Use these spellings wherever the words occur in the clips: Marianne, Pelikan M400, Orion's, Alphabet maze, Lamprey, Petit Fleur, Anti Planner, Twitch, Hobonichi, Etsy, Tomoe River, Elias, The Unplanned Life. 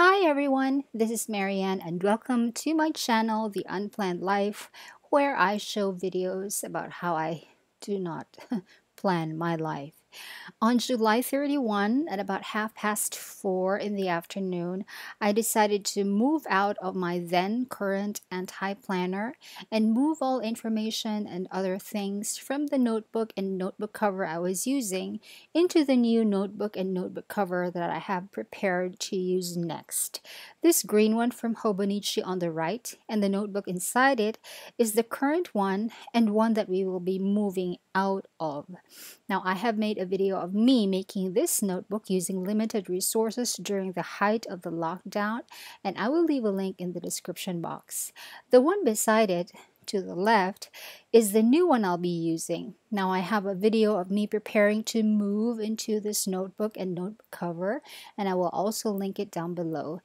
Hi everyone, this is Marianne and welcome to my channel, The Unplanned Life, where I show videos about how I do not plan my life. On July 31 at about 4:30 in the afternoon, I decided to move out of my then current anti-planner and move all information and other things from the notebook and notebook cover I was using into the new notebook and notebook cover that I have prepared to use next. This green one from Hobonichi on the right and the notebook inside it is the current one and one that we will be moving out of. Now, I have made a video of me making this notebook using limited resources during the height of the lockdown, and I will leave a link in the description box. The one beside it, to the left, is the new one I'll be using. Now, I have a video of me preparing to move into this notebook and notebook cover, and I will also link it down below.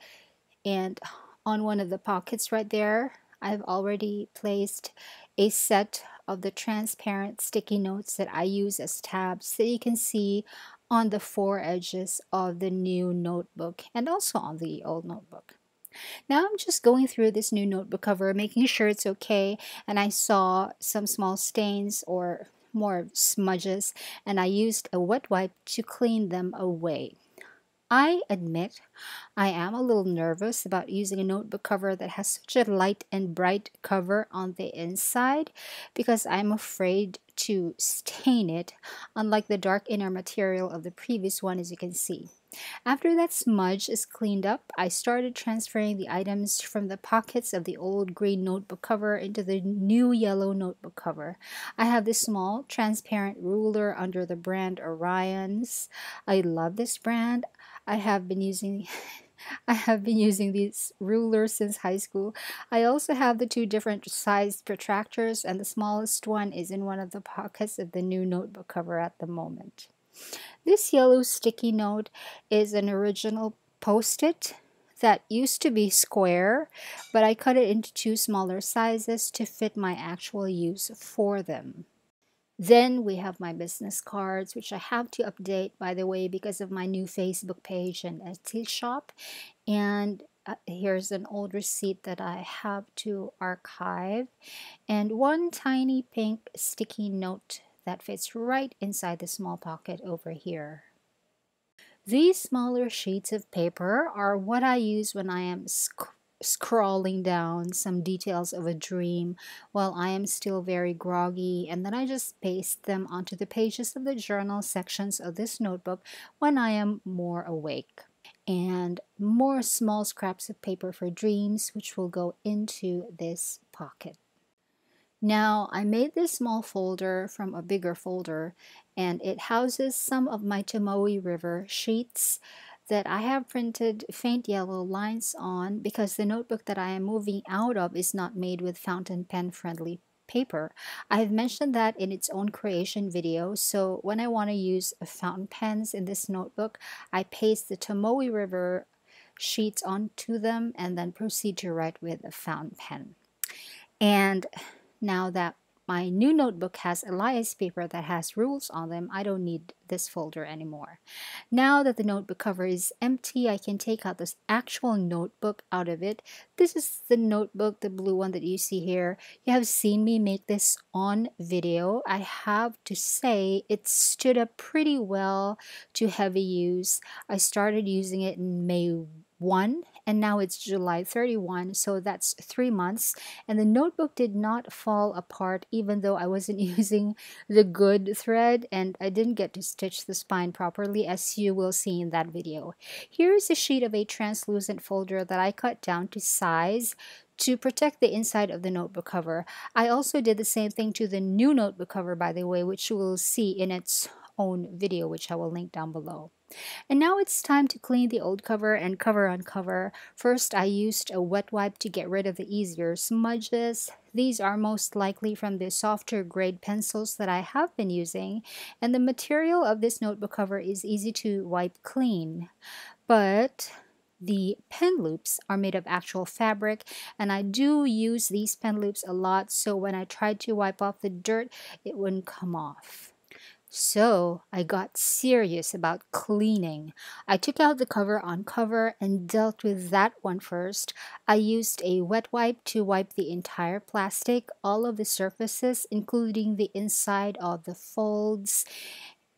And on one of the pockets right there, I've already placed a set of the transparent sticky notes that I use as tabs that you can see on the four edges of the new notebook and also on the old notebook. Now I'm just going through this new notebook cover, making sure it's okay, and I saw some small stains or more smudges, and I used a wet wipe to clean them away. I admit I am a little nervous about using a notebook cover that has such a light and bright cover on the inside because I'm afraid to stain it, unlike the dark inner material of the previous one, as you can see. After that smudge is cleaned up, I started transferring the items from the pockets of the old green notebook cover into the new yellow notebook cover. I have this small transparent ruler under the brand Orion's. I love this brand. I have been using these rulers since high school. I also have the two different sized protractors, and the smallest one is in one of the pockets of the new notebook cover at the moment. This yellow sticky note is an original Post-it that used to be square, but I cut it into two smaller sizes to fit my actual use for them. Then we have my business cards, which I have to update, by the way, because of my new Facebook page and Etsy shop. And here's an old receipt that I have to archive. And one tiny pink sticky note that fits right inside the small pocket over here. These smaller sheets of paper are what I use when I am scrawling down some details of a dream while I am still very groggy, and then I just paste them onto the pages of the journal sections of this notebook when I am more awake. And more small scraps of paper for dreams, which will go into this pocket. Now, I made this small folder from a bigger folder, and it houses some of my Tomoe River sheets that I have printed faint yellow lines on because the notebook that I am moving out of is not made with fountain pen friendly paper. I have mentioned that in its own creation video, so when I want to use fountain pens in this notebook, I paste the Tomoe River sheets onto them and then proceed to write with a fountain pen. And now that my new notebook has Elias paper that has rules on them, I don't need this folder anymore. Now that the notebook cover is empty, I can take out this actual notebook out of it. This is the notebook, the blue one that you see here. You have seen me make this on video. I have to say it stood up pretty well to heavy use. I started using it in May 1, and now it's July 31, so that's 3 months, and the notebook did not fall apart even though I wasn't using the good thread and I didn't get to stitch the spine properly, as you will see in that video. Here is a sheet of a translucent folder that I cut down to size to protect the inside of the notebook cover. I also did the same thing to the new notebook cover, by the way, which you will see in its own video, which I will link down below. And now it's time to clean the old cover and cover on cover. First, I used a wet wipe to get rid of the easier smudges. These are most likely from the softer grade pencils that I have been using, and the material of this notebook cover is easy to wipe clean. But the pen loops are made of actual fabric, and I do use these pen loops a lot, so when I tried to wipe off the dirt, it wouldn't come off. So I got serious about cleaning. I took out the cover on cover and dealt with that one first. I used a wet wipe to wipe the entire plastic, all of the surfaces, including the inside of the folds.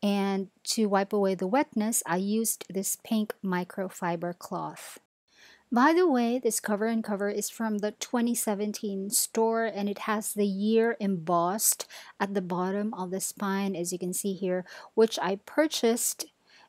And to wipe away the wetness, I used this pink microfiber cloth. By the way, this cover and cover is from the 2017 store, and it has the year embossed at the bottom of the spine, as you can see here, which I purchased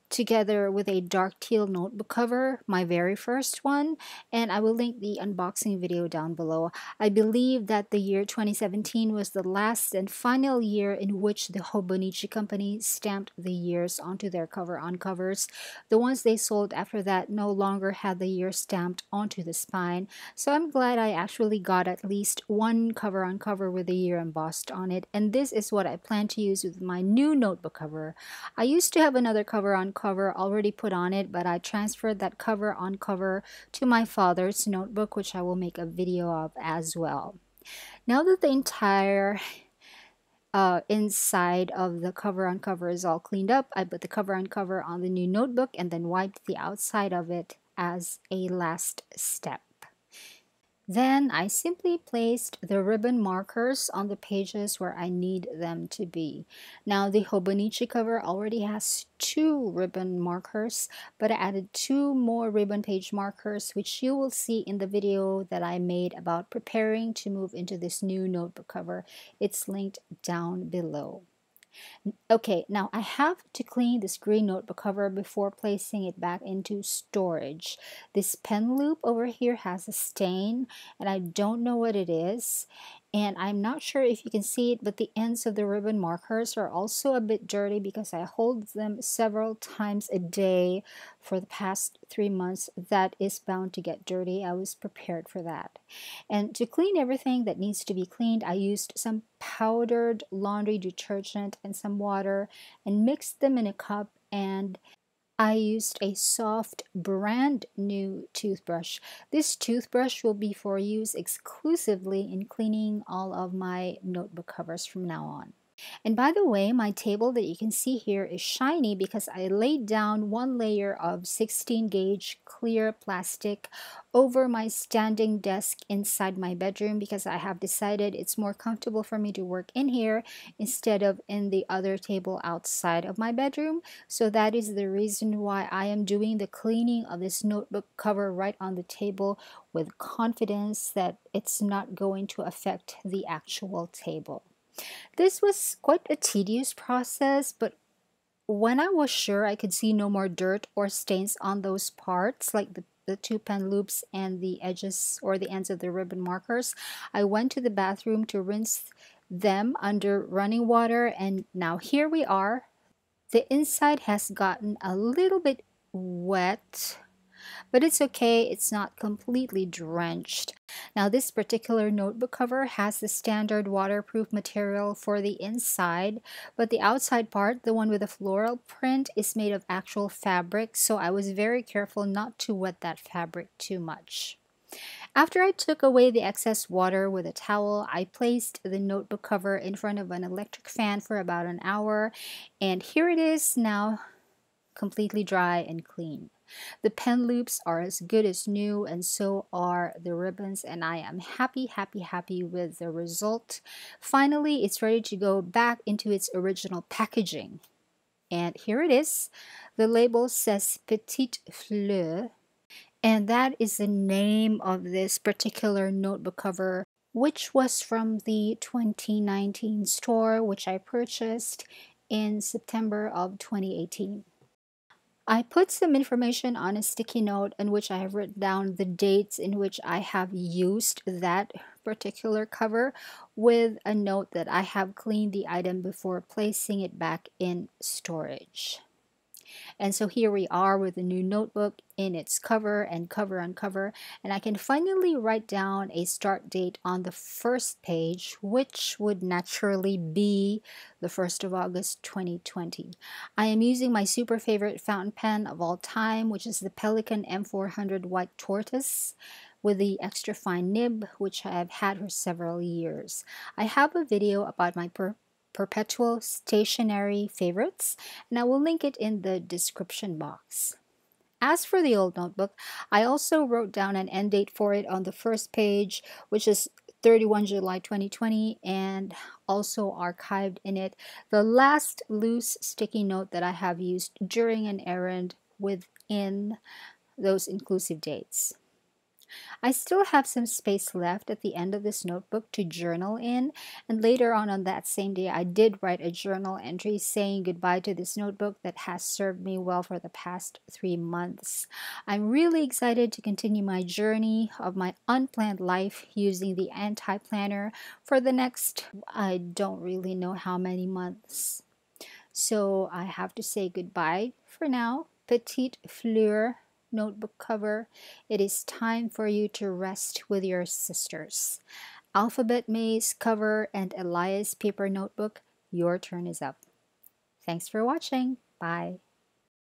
together with a dark teal notebook cover, my very first one, and I will link the unboxing video down below. I believe that the year 2017 was the last and final year in which the Hobonichi company stamped the years onto their cover on covers. The ones they sold after that no longer had the year stamped onto the spine, so I'm glad I actually got at least one cover on cover with the year embossed on it, and this is what I plan to use with my new notebook cover. I used to have another cover on cover already put on it, but I transferred that cover on cover to my father's notebook, which I will make a video of as well. Now that the entire inside of the cover on cover is all cleaned up, I put the cover on cover on the new notebook and then wiped the outside of it as a last step. Then I simply placed the ribbon markers on the pages where I need them to be. Now the Hobonichi cover already has two ribbon markers, but I added two more ribbon page markers, which you will see in the video that I made about preparing to move into this new notebook cover. It's linked down below. Okay, now I have to clean this green notebook cover before placing it back into storage. This pen loop over here has a stain, and I don't know what it is. And I'm not sure if you can see it, but the ends of the ribbon markers are also a bit dirty because I hold them several times a day for the past 3 months. That is bound to get dirty. I was prepared for that. And to clean everything that needs to be cleaned, I used some powdered laundry detergent and some water and mixed them in a cup, and I used a soft, brand new toothbrush. This toothbrush will be for use exclusively in cleaning all of my notebook covers from now on. And by the way, my table that you can see here is shiny because I laid down one layer of 16 gauge clear plastic over my standing desk inside my bedroom because I have decided it's more comfortable for me to work in here instead of in the other table outside of my bedroom. So that is the reason why I am doing the cleaning of this notebook cover right on the table with confidence that it's not going to affect the actual table. This was quite a tedious process, but when I was sure I could see no more dirt or stains on those parts, like the two pen loops and the edges or the ends of the ribbon markers, I went to the bathroom to rinse them under running water, and now here we are. The inside has gotten a little bit wet, but it's okay, it's not completely drenched. Now this particular notebook cover has the standard waterproof material for the inside, but the outside part, the one with the floral print, is made of actual fabric, so I was very careful not to wet that fabric too much. After I took away the excess water with a towel, I placed the notebook cover in front of an electric fan for about an hour, and here it is now, completely dry and clean. The pen loops are as good as new, and so are the ribbons, and I am happy with the result. Finally, it's ready to go back into its original packaging. And here it is. The label says Petit Fleur, and that is the name of this particular notebook cover, which was from the 2019 store, which I purchased in September of 2018. I put some information on a sticky note in which I have written down the dates in which I have used that particular cover, with a note that I have cleaned the item before placing it back in storage. And so here we are with the new notebook in its cover and cover on cover, and I can finally write down a start date on the first page, which would naturally be the 1st of August 2020. I am using my super favorite fountain pen of all time, which is the Pelikan M400 White Tortoise, with the extra fine nib, which I have had for several years. I have a video about my perpetual stationery favorites, and I will link it in the description box. As for the old notebook, I also wrote down an end date for it on the first page, which is 31 July 2020, and also archived in it the last loose sticky note that I have used during an errand within those inclusive dates. I still have some space left at the end of this notebook to journal in, and later on that same day I did write a journal entry saying goodbye to this notebook that has served me well for the past 3 months. I'm really excited to continue my journey of my unplanned life using the anti-planner for the next, I don't really know how many months. So I have to say goodbye for now. Petit Fleur notebook cover. It is time for you to rest with your sisters. Alphabet Maze cover and Elias paper notebook. Your turn is up. Thanks for watching. Bye.